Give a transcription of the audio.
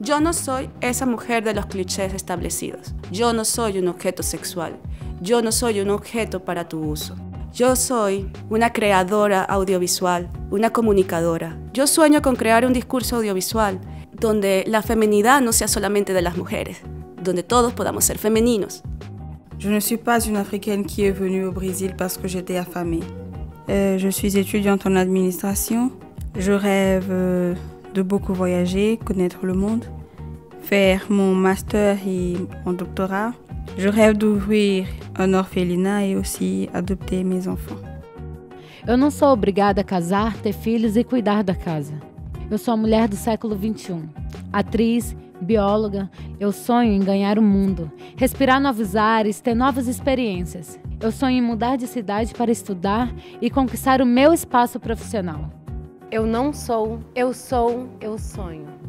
Yo no soy esa mujer de los clichés establecidos. Yo no soy un objeto sexual. Yo no soy un objeto para tu uso. Yo soy una creadora audiovisual, una comunicadora. Yo sueño con crear un discurso audiovisual donde la feminidad no sea solamente de las mujeres, donde todos podamos ser femeninos. Je ne suis pas une africaine qui est venue au Brésil parce que j'étais affamée. Je suis étudiante en administration. Je rêve de beaucoup voyager, connaître le monde, faire mon master et mon doctorat. Je rêve d'ouvrir un orphelinat et aussi adopter mes enfants. Eu não sou obrigada a casar, ter filhos e cuidar da casa. Eu sou a mulher do século XXI, atriz, bióloga. Eu sonho em ganhar o mundo, respirar novos ares, ter novas experiências. Eu sonho em mudar de cidade para estudar e conquistar o meu espaço profissional. Eu não sou, eu sou, eu sonho.